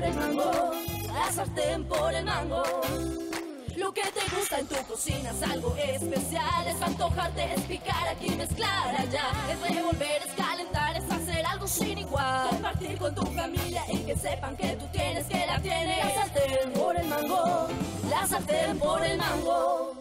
por el mango, la sartén por el mango. Lo que te gusta en tu cocina es algo especial. Es antojarte, es picar aquí, mezclar allá. Es revolver, es calentar, es hacer algo sin igual. Compartir con tu familia y que sepan que tú tienes, que la tienes. La sartén por el mango, la sartén por el mango.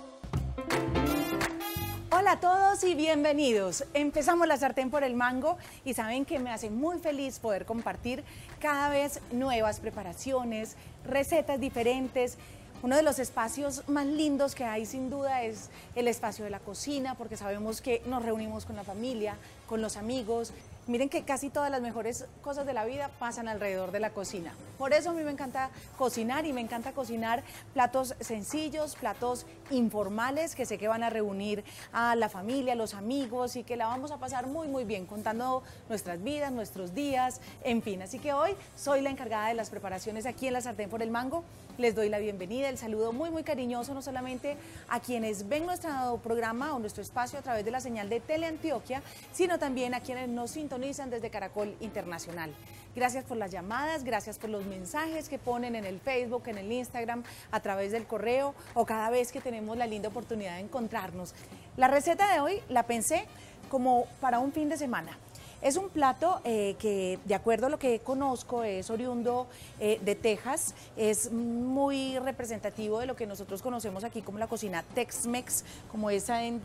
Hola a todos y bienvenidos. Empezamos la sartén por el mango y saben que me hace muy feliz poder compartir cada vez nuevas preparaciones, recetas diferentes. Uno de los espacios más lindos que hay sin duda es el espacio de la cocina, porque sabemos que nos reunimos con la familia, con los amigos. Miren que casi todas las mejores cosas de la vida pasan alrededor de la cocina. Por eso a mí me encanta cocinar y me encanta cocinar platos sencillos, platos informales que sé que van a reunir a la familia, a los amigos y que la vamos a pasar muy muy bien contando nuestras vidas, nuestros días, en fin. Así que hoy soy la encargada de las preparaciones aquí en La Sartén por el Mango. Les doy la bienvenida. El saludo muy, muy cariñoso, no solamente a quienes ven nuestro programa o nuestro espacio a través de la señal de Teleantioquia, sino también a quienes nos sintonizan desde Caracol Internacional. Gracias por las llamadas, gracias por los mensajes que ponen en el Facebook, en el Instagram, a través del correo o cada vez que tenemos la linda oportunidad de encontrarnos. La receta de hoy la pensé como para un fin de semana. Es un plato que, de acuerdo a lo que conozco, es oriundo de Texas, es muy representativo de lo que nosotros conocemos aquí como la cocina Tex-Mex, como esa en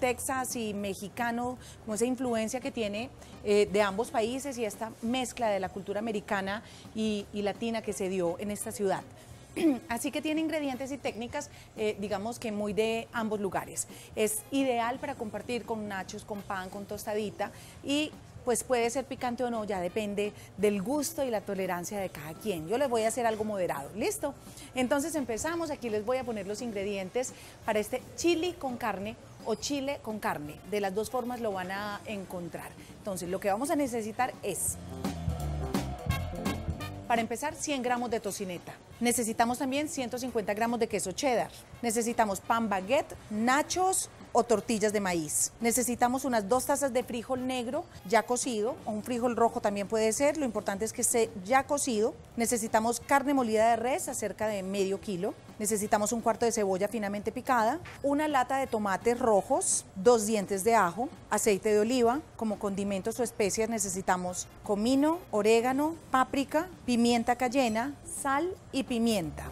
Texas y mexicano, como esa influencia que tiene de ambos países y esta mezcla de la cultura americana y latina que se dio en esta ciudad. Así que tiene ingredientes y técnicas, digamos que muy de ambos lugares. Es ideal para compartir con nachos, con pan, con tostadita y pues puede ser picante o no, ya depende del gusto y la tolerancia de cada quien. Yo les voy a hacer algo moderado, ¿listo? Entonces empezamos, aquí les voy a poner los ingredientes para este chili con carne o chile con carne. De las dos formas lo van a encontrar. Entonces lo que vamos a necesitar es... Para empezar, 100 gramos de tocineta. Necesitamos también 150 gramos de queso cheddar. Necesitamos pan baguette, nachos o tortillas de maíz. Necesitamos unas 2 tazas de frijol negro ya cocido, o un frijol rojo también puede ser, lo importante es que esté ya cocido. Necesitamos carne molida de res, acerca de medio kilo. Necesitamos un cuarto de cebolla finamente picada, una lata de tomates rojos, 2 dientes de ajo, aceite de oliva. Como condimentos o especias necesitamos comino, orégano, páprica, pimienta cayena, sal y pimienta.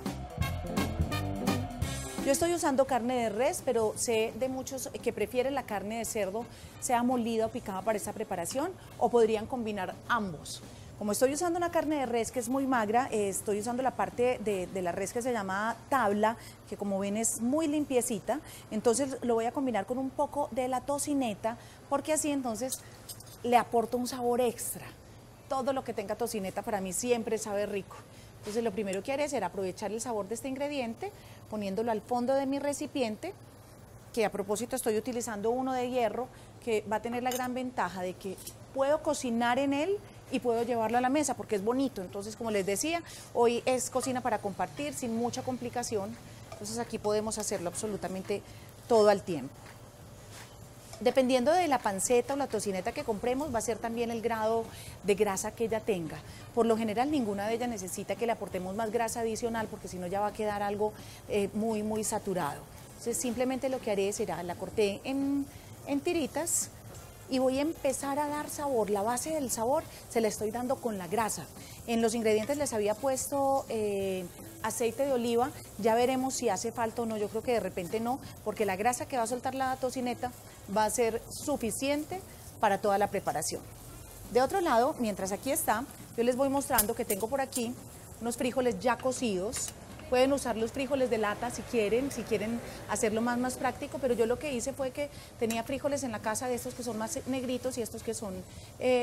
Yo estoy usando carne de res, pero sé de muchos que prefieren la carne de cerdo, sea molida o picada para esta preparación, o podrían combinar ambos. Como estoy usando una carne de res que es muy magra, estoy usando la parte de la res que se llama tabla, que como ven es muy limpiecita, entonces lo voy a combinar con un poco de la tocineta, porque así entonces le aporto un sabor extra. Todo lo que tenga tocineta para mí siempre sabe rico. Entonces lo primero que haré será aprovechar el sabor de este ingrediente, poniéndolo al fondo de mi recipiente, que a propósito estoy utilizando uno de hierro, que va a tener la gran ventaja de que puedo cocinar en él y puedo llevarlo a la mesa porque es bonito. Entonces, como les decía, hoy es cocina para compartir sin mucha complicación, entonces aquí podemos hacerlo absolutamente todo al tiempo. Dependiendo de la panceta o la tocineta que compremos, va a ser también el grado de grasa que ella tenga. Por lo general, ninguna de ellas necesita que le aportemos más grasa adicional, porque si no ya va a quedar algo muy, muy saturado. Entonces, simplemente lo que haré será, la corté en tiritas y voy a empezar a dar sabor. La base del sabor se la estoy dando con la grasa. En los ingredientes les había puesto... aceite de oliva, ya veremos si hace falta o no, yo creo que de repente no, porque la grasa que va a soltar la tocineta va a ser suficiente para toda la preparación. De otro lado, mientras aquí está, yo les voy mostrando que tengo por aquí unos frijoles ya cocidos. Pueden usar los frijoles de lata si quieren hacerlo más práctico, pero yo lo que hice fue que tenía frijoles en la casa de estos que son más negritos y estos que son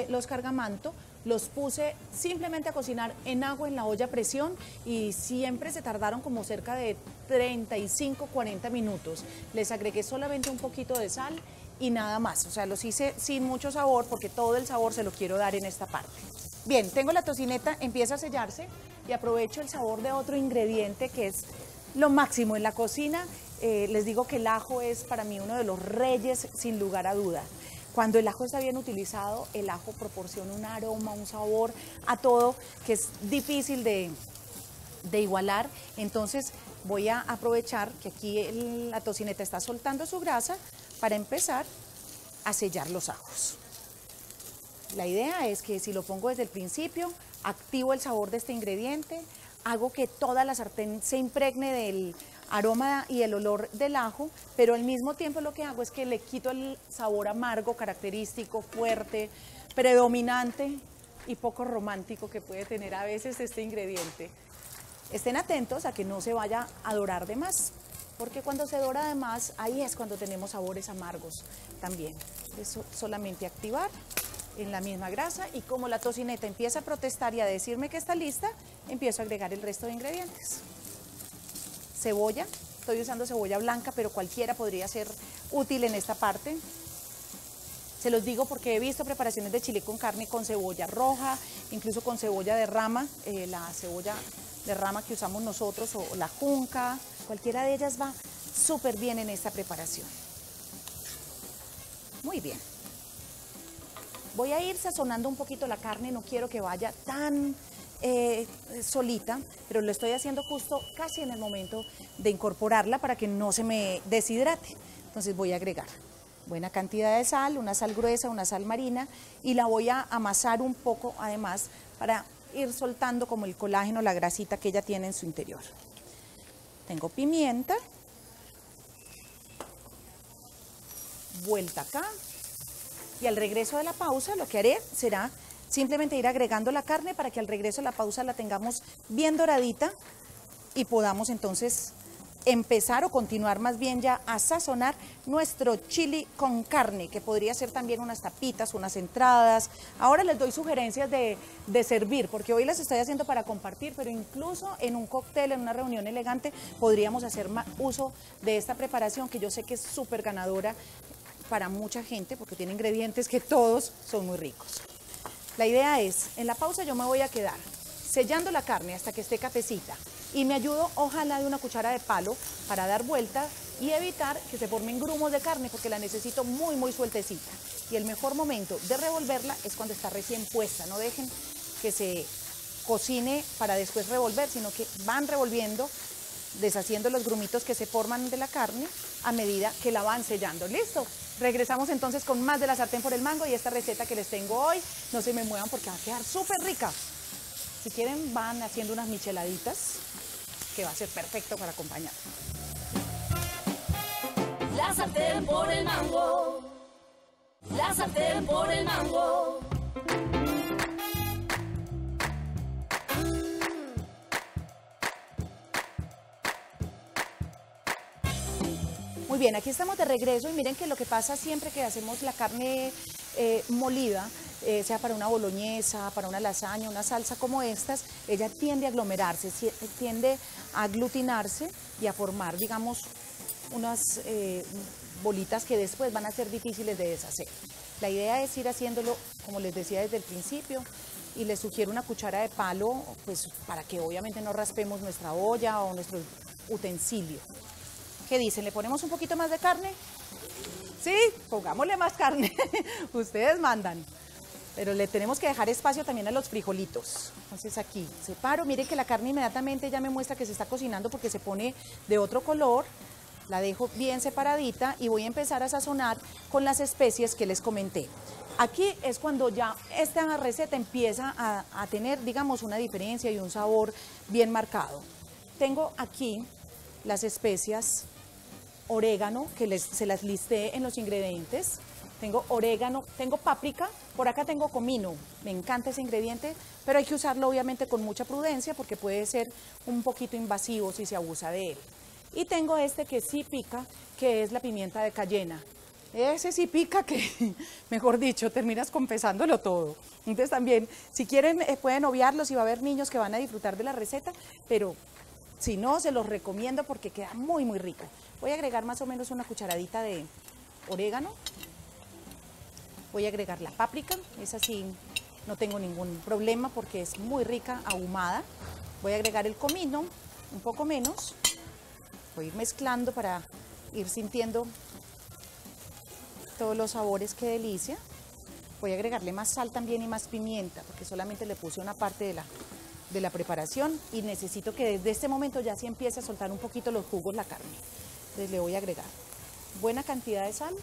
los cargamanto. Los puse simplemente a cocinar en agua en la olla a presión y siempre se tardaron como cerca de 35-40 minutos. Les agregué solamente un poquito de sal y nada más, o sea, los hice sin mucho sabor porque todo el sabor se lo quiero dar en esta parte. Bien, tengo la tocineta, empieza a sellarse y aprovecho el sabor de otro ingrediente que es lo máximo en la cocina. Les digo que el ajo es para mí uno de los reyes sin lugar a duda. Cuando el ajo está bien utilizado, el ajo proporciona un aroma, un sabor a todo que es difícil de igualar. Entonces voy a aprovechar que aquí la tocineta está soltando su grasa para empezar a sellar los ajos. La idea es que si lo pongo desde el principio, activo el sabor de este ingrediente, hago que toda la sartén se impregne del aroma y el olor del ajo, pero al mismo tiempo lo que hago es que le quito el sabor amargo, característico, fuerte, predominante y poco romántico que puede tener a veces este ingrediente. Estén atentos a que no se vaya a dorar de más, porque cuando se dora de más, ahí es cuando tenemos sabores amargos también. Eso solamente activar en la misma grasa y como la tocineta empieza a protestar y a decirme que está lista, empiezo a agregar el resto de ingredientes. Cebolla, estoy usando cebolla blanca, pero cualquiera podría ser útil en esta parte. Se los digo porque he visto preparaciones de chile con carne con cebolla roja, incluso con cebolla de rama, la cebolla de rama que usamos nosotros o la junca, cualquiera de ellas va súper bien en esta preparación. Muy bien. Voy a ir sazonando un poquito la carne, no quiero que vaya tan solita, pero lo estoy haciendo justo casi en el momento de incorporarla para que no se me deshidrate. Entonces voy a agregar buena cantidad de sal, una sal gruesa, una sal marina, y la voy a amasar un poco además para ir soltando como el colágeno, la grasita que ella tiene en su interior. Tengo pimienta, vuelta acá, y al regreso de la pausa lo que haré será simplemente ir agregando la carne para que al regreso de la pausa la tengamos bien doradita y podamos entonces empezar o continuar más bien ya a sazonar nuestro chili con carne, que podría ser también unas tapitas, unas entradas. Ahora les doy sugerencias de servir, porque hoy las estoy haciendo para compartir, pero incluso en un cóctel, en una reunión elegante, podríamos hacer uso de esta preparación que yo sé que es súper ganadora para mucha gente, porque tiene ingredientes que todos son muy ricos. La idea es, en la pausa yo me voy a quedar sellando la carne hasta que esté cafecita y me ayudo ojalá de una cuchara de palo para dar vueltas y evitar que se formen grumos de carne porque la necesito muy muy sueltecita. Y el mejor momento de revolverla es cuando está recién puesta, no dejen que se cocine para después revolver, sino que van revolviendo, deshaciendo los grumitos que se forman de la carne a medida que la van sellando. ¿Listo? Regresamos entonces con más de La Sartén por el Mango y esta receta que les tengo hoy. No se me muevan porque va a quedar súper rica. Si quieren van haciendo unas micheladitas que va a ser perfecto para acompañar. La Sartén por el Mango. La Sartén por el Mango. Muy bien, aquí estamos de regreso y miren que lo que pasa siempre que hacemos la carne molida, sea para una boloñesa, para una lasaña, una salsa como estas, ella tiende a aglomerarse, tiende a aglutinarse y a formar, digamos, unas bolitas que después van a ser difíciles de deshacer. La idea es ir haciéndolo, como les decía desde el principio, y les sugiero una cuchara de palo, pues para que obviamente no raspemos nuestra olla o nuestro utensilio. ¿Qué dicen? ¿Le ponemos un poquito más de carne? Sí, pongámosle más carne. Ustedes mandan. Pero le tenemos que dejar espacio también a los frijolitos. Entonces aquí separo. Miren que la carne inmediatamente ya me muestra que se está cocinando porque se pone de otro color. La dejo bien separadita y voy a empezar a sazonar con las especies que les comenté. Aquí es cuando ya esta receta empieza a tener, digamos, una diferencia y un sabor bien marcado. Tengo aquí las especias. Orégano, que se las listé en los ingredientes, tengo orégano, tengo páprica, por acá tengo comino, me encanta ese ingrediente, pero hay que usarlo obviamente con mucha prudencia porque puede ser un poquito invasivo si se abusa de él. Y tengo este que sí pica, que es la pimienta de cayena, ese sí pica que, mejor dicho, terminas confesándolo todo. Entonces también, si quieren pueden obviarlo, si va a haber niños que van a disfrutar de la receta, pero si no, se los recomiendo porque queda muy, muy rico. Voy a agregar más o menos una cucharadita de orégano. Voy a agregar la páprica. Esa sí, no tengo ningún problema porque es muy rica, ahumada. Voy a agregar el comino, un poco menos. Voy a ir mezclando para ir sintiendo todos los sabores, qué delicia. Voy a agregarle más sal también y más pimienta, porque solamente le puse una parte de la preparación y necesito que desde este momento ya se empiece a soltar un poquito los jugos la carne. Entonces le voy a agregar buena cantidad de sal.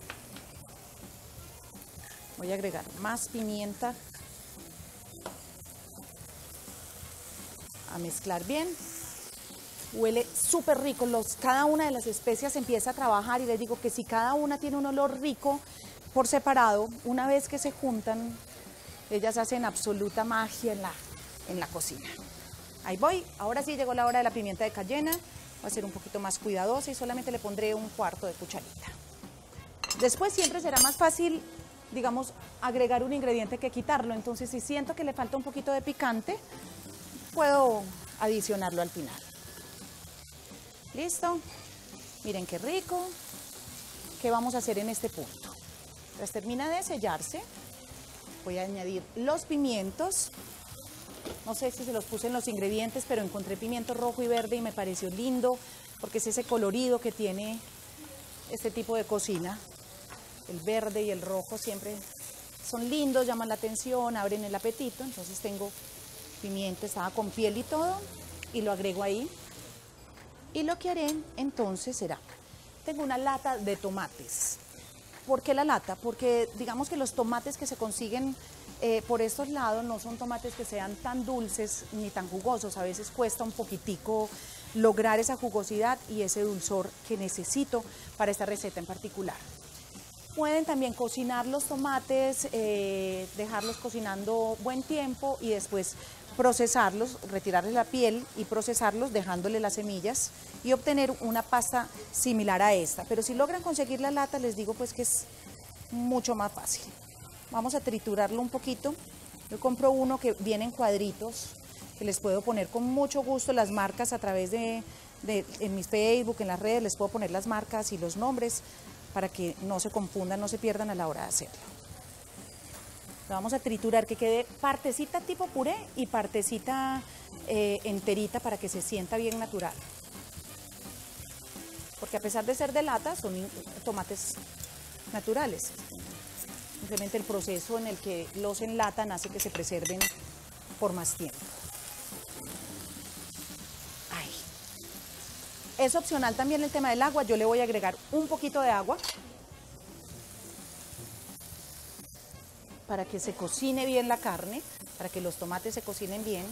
Voy a agregar más pimienta. A mezclar bien. Huele súper rico, cada una de las especias empieza a trabajar y les digo que si cada una tiene un olor rico por separado, una vez que se juntan, ellas hacen absoluta magia en la cocina. Ahí voy, ahora sí llegó la hora de la pimienta de cayena, va a ser un poquito más cuidadosa y solamente le pondré un cuarto de cucharita. Después siempre será más fácil, digamos, agregar un ingrediente que quitarlo, entonces si siento que le falta un poquito de picante, puedo adicionarlo al final. Listo, miren qué rico. ¿Qué vamos a hacer en este punto? Tras termina de sellarse, voy a añadir los pimientos. No sé si se los puse en los ingredientes, pero encontré pimiento rojo y verde y me pareció lindo porque es ese colorido que tiene este tipo de cocina. El verde y el rojo siempre son lindos, llaman la atención, abren el apetito. Entonces tengo pimiento, estaba con piel y todo, y lo agrego ahí. Y lo que haré entonces será, tengo una lata de tomates. ¿Por qué la lata? Porque digamos que los tomates que se consiguen por estos lados no son tomates que sean tan dulces ni tan jugosos. A veces cuesta un poquitico lograr esa jugosidad y ese dulzor que necesito para esta receta en particular. Pueden también cocinar los tomates, dejarlos cocinando buen tiempo y después procesarlos, retirarles la piel y procesarlos dejándole las semillas y obtener una pasta similar a esta. Pero si logran conseguir la lata, les digo pues que es mucho más fácil. Vamos a triturarlo un poquito. Yo compro uno que viene en cuadritos, que les puedo poner con mucho gusto las marcas a través de en mis Facebook, en las redes, les puedo poner las marcas y los nombres para que no se confundan, no se pierdan a la hora de hacerlo. Lo vamos a triturar, que quede partecita tipo puré y partecita enterita para que se sienta bien natural. Porque a pesar de ser de lata, son tomates naturales. Simplemente el proceso en el que los enlatan hace que se preserven por más tiempo. Es opcional también el tema del agua, yo le voy a agregar un poquito de agua para que se cocine bien la carne, para que los tomates se cocinen bien.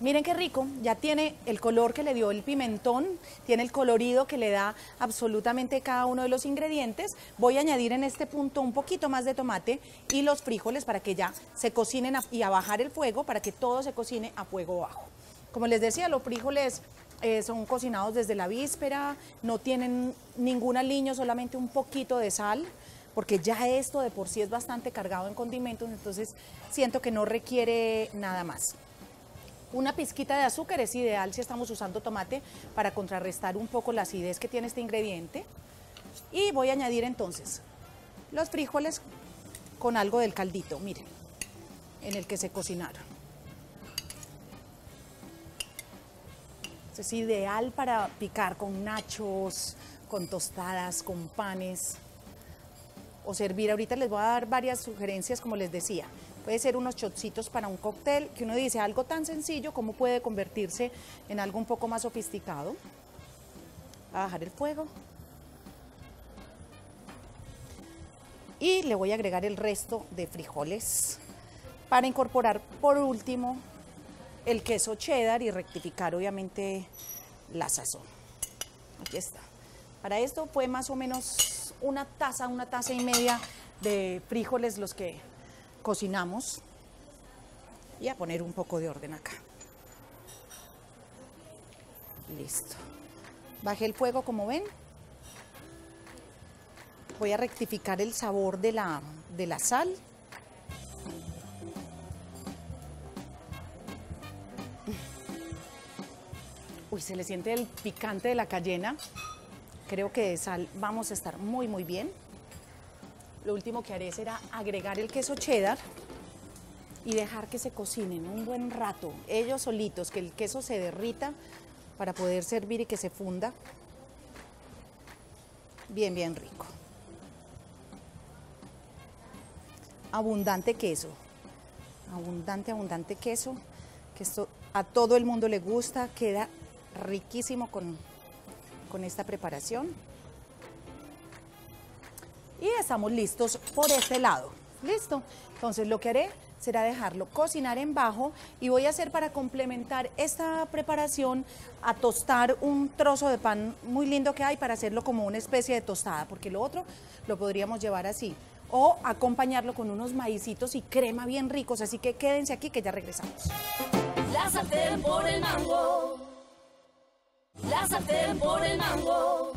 Miren qué rico, ya tiene el color que le dio el pimentón, tiene el colorido que le da absolutamente cada uno de los ingredientes. Voy a añadir en este punto un poquito más de tomate y los frijoles para que ya se cocinen y a bajar el fuego para que todo se cocine a fuego bajo. Como les decía, los frijoles son cocinados desde la víspera, no tienen ningún aliño, solamente un poquito de sal, porque ya esto de por sí es bastante cargado en condimentos, entonces siento que no requiere nada más. Una pizquita de azúcar es ideal si estamos usando tomate para contrarrestar un poco la acidez que tiene este ingrediente. Y voy a añadir entonces los frijoles con algo del caldito, miren, en el que se cocinaron. Es ideal para picar con nachos, con tostadas, con panes o servir. Ahorita les voy a dar varias sugerencias, como les decía. Puede ser unos shotcitos para un cóctel, que uno dice algo tan sencillo, ¿cómo puede convertirse en algo un poco más sofisticado? A bajar el fuego. Y le voy a agregar el resto de frijoles para incorporar por último el queso cheddar y rectificar obviamente la sazón. Aquí está. Para esto fue más o menos una taza y media de frijoles los que cocinamos. Y a poner un poco de orden acá. Listo. Bajé el fuego, como ven. Voy a rectificar el sabor de la sal. Uy, se le siente el picante de la cayena. Creo que de sal vamos a estar muy, muy bien. Lo último que haré será agregar el queso cheddar y dejar que se cocinen un buen rato. Ellos solitos, que el queso se derrita para poder servir y que se funda. bien, bien rico. Abundante queso, abundante queso, que esto a todo el mundo le gusta, queda riquísimo con esta preparación. Y estamos listos por este lado, listo. Entonces lo que haré será dejarlo cocinar en bajo y voy a hacer para complementar esta preparación a tostar un trozo de pan muy lindo que hay para hacerlo como una especie de tostada, porque lo otro lo podríamos llevar así o acompañarlo con unos maicitos y crema bien ricos, así que quédense aquí que ya regresamos. La sartén por el mango, la sartén por el mango.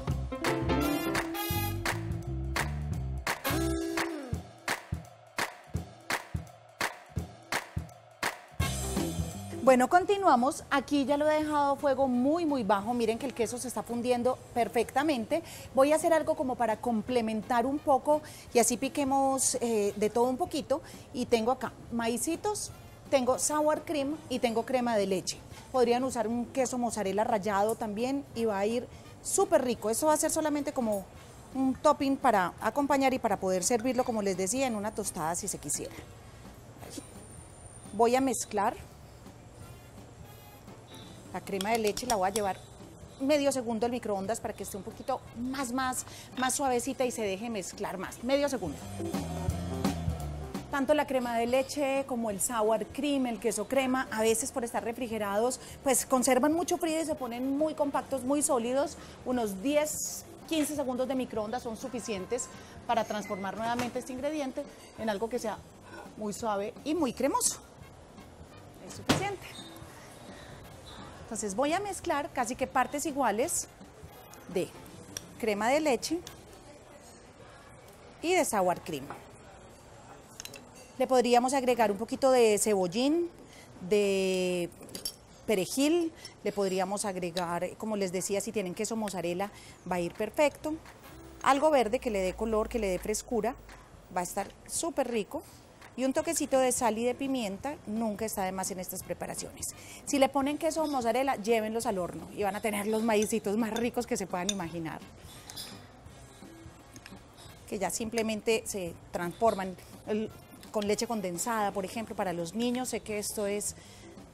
Bueno, continuamos. Aquí ya lo he dejado a fuego muy, muy bajo. Miren que el queso se está fundiendo perfectamente. Voy a hacer algo como para complementar un poco y así piquemos de todo un poquito. Y tengo acá maicitos, tengo sour cream y tengo crema de leche. Podrían usar un queso mozzarella rallado también y va a ir súper rico. Esto va a ser solamente como un topping para acompañar y para poder servirlo, como les decía, en una tostada si se quisiera. Voy a mezclar. La crema de leche la voy a llevar medio segundo al microondas para que esté un poquito más suavecita y se deje mezclar más. Medio segundo. Tanto la crema de leche como el sour cream, el queso crema, a veces por estar refrigerados, pues conservan mucho frío y se ponen muy compactos, muy sólidos. Unos 10-15 segundos de microondas son suficientes para transformar nuevamente este ingrediente en algo que sea muy suave y muy cremoso. Es suficiente. Entonces voy a mezclar casi que partes iguales de crema de leche y de sour cream. Le podríamos agregar un poquito de cebollín, de perejil, le podríamos agregar, como les decía, si tienen queso mozzarella va a ir perfecto. Algo verde que le dé color, que le dé frescura, va a estar súper rico. Y un toquecito de sal y de pimienta nunca está de más en estas preparaciones. Si le ponen queso o mozzarella, llévenlos al horno y van a tener los maicitos más ricos que se puedan imaginar. Que ya simplemente se transforman con leche condensada, por ejemplo, para los niños. Sé que esto es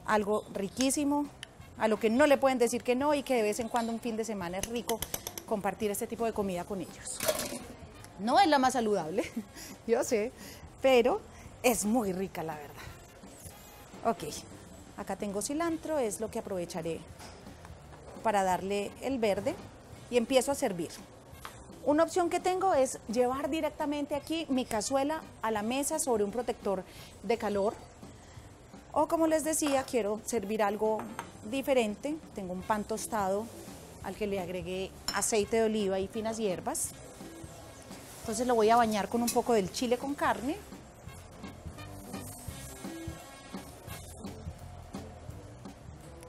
algo riquísimo, a lo que no le pueden decir que no y que de vez en cuando un fin de semana es rico compartir este tipo de comida con ellos. No es la más saludable, yo sé, pero... es muy rica, la verdad. Ok, acá tengo cilantro, es lo que aprovecharé para darle el verde y empiezo a servir. Una opción que tengo es llevar directamente aquí mi cazuela a la mesa sobre un protector de calor. O como les decía, quiero servir algo diferente. Tengo un pan tostado al que le agregué aceite de oliva y finas hierbas. Entonces lo voy a bañar con un poco del chile con carne.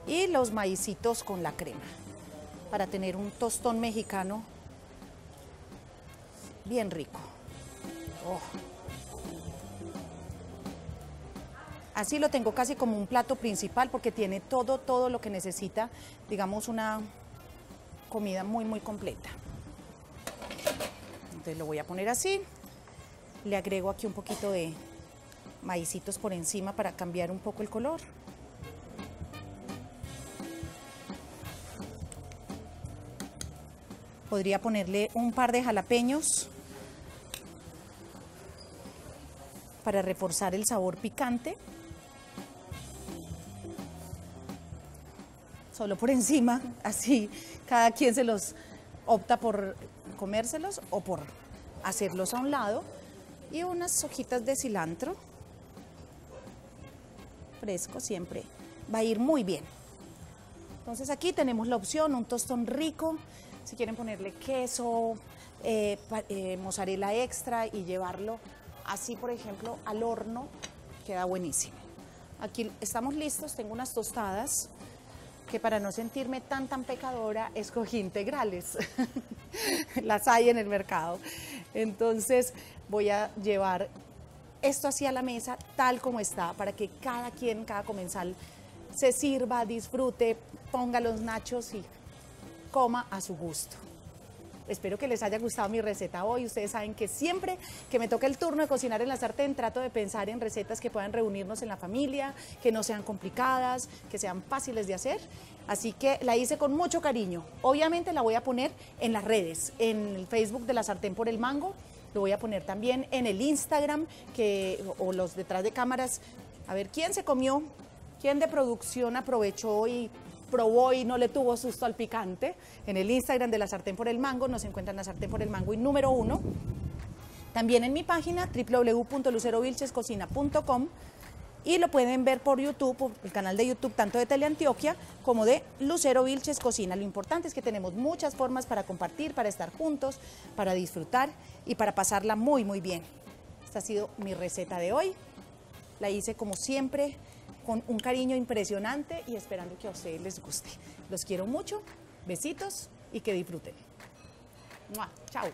Y los maicitos con la crema para tener un tostón mexicano bien rico. Oh. Así lo tengo casi como un plato principal porque tiene todo lo que necesita, digamos, una comida muy completa. Entonces lo voy a poner así, le agrego aquí un poquito de maicitos por encima para cambiar un poco el color. Podría ponerle un par de jalapeños para reforzar el sabor picante. Solo por encima, así cada quien se los opta por comérselos o por hacerlos a un lado. Y unas hojitas de cilantro fresco siempre va a ir muy bien. Entonces aquí tenemos la opción, un tostón rico. Si quieren ponerle queso, mozzarella extra y llevarlo así, por ejemplo, al horno, queda buenísimo. Aquí estamos listos, tengo unas tostadas que para no sentirme tan pecadora, escogí integrales. Las hay en el mercado. Entonces voy a llevar esto así a la mesa, tal como está, para que cada quien, cada comensal se sirva, disfrute, ponga los nachos y... coma a su gusto. Espero que les haya gustado mi receta hoy. Ustedes saben que siempre que me toca el turno de cocinar en La Sartén, trato de pensar en recetas que puedan reunirnos en la familia, que no sean complicadas, que sean fáciles de hacer. Así que la hice con mucho cariño. Obviamente la voy a poner en las redes, en el Facebook de La Sartén por el Mango. Lo voy a poner también en el Instagram, o los detrás de cámaras. A ver, ¿quién se comió? ¿Quién de producción aprovechó y probó y no le tuvo susto al picante? En el Instagram de La Sartén por el Mango, nos encuentran La Sartén por el Mango y #1. También en mi página www.lucerovilchescocina.com. Y lo pueden ver por YouTube, por el canal de YouTube, tanto de Teleantioquia como de Lucero Vílchez Cocina. Lo importante es que tenemos muchas formas para compartir, para estar juntos, para disfrutar y para pasarla muy, muy bien. Esta ha sido mi receta de hoy. La hice como siempre, con un cariño impresionante y esperando que a ustedes les guste. Los quiero mucho, besitos y que disfruten. ¡Mua! Chao.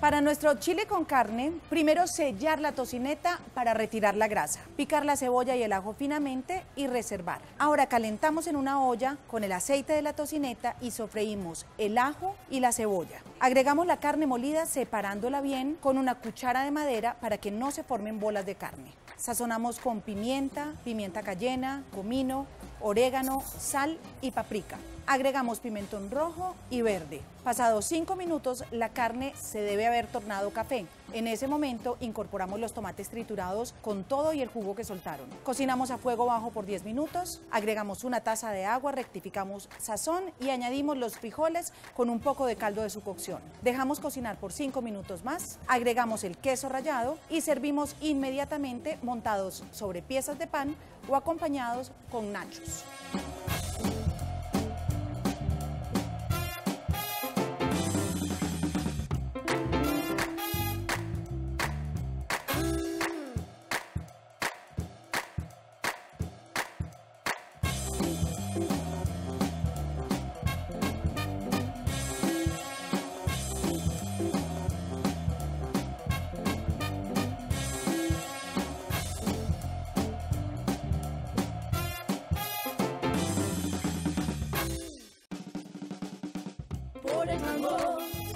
Para nuestro chile con carne, primero sellar la tocineta para retirar la grasa, picar la cebolla y el ajo finamente y reservar. Ahora calentamos en una olla con el aceite de la tocineta y sofreímos el ajo y la cebolla. Agregamos la carne molida separándola bien con una cuchara de madera para que no se formen bolas de carne. Sazonamos con pimienta, pimienta cayena, comino, orégano, sal y paprika. Agregamos pimentón rojo y verde. Pasados 5 minutos, la carne se debe haber tornado café. En ese momento incorporamos los tomates triturados con todo y el jugo que soltaron. Cocinamos a fuego bajo por 10 minutos, agregamos una taza de agua, rectificamos sazón y añadimos los frijoles con un poco de caldo de su cocción. Dejamos cocinar por 5 minutos más, agregamos el queso rallado y servimos inmediatamente montados sobre piezas de pan o acompañados con nachos.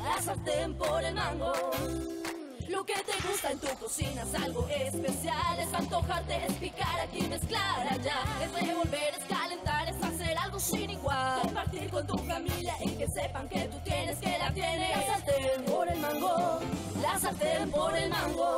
La sartén por el mango. Lo que te gusta en tu cocina es algo especial. Es antojarte, es picar aquí, mezclar allá. Es revolver, es calentar, es hacer algo sin igual. Compartir con tu familia y que sepan que tú tienes, que la tienes. La sartén por el mango. La sartén por el mango.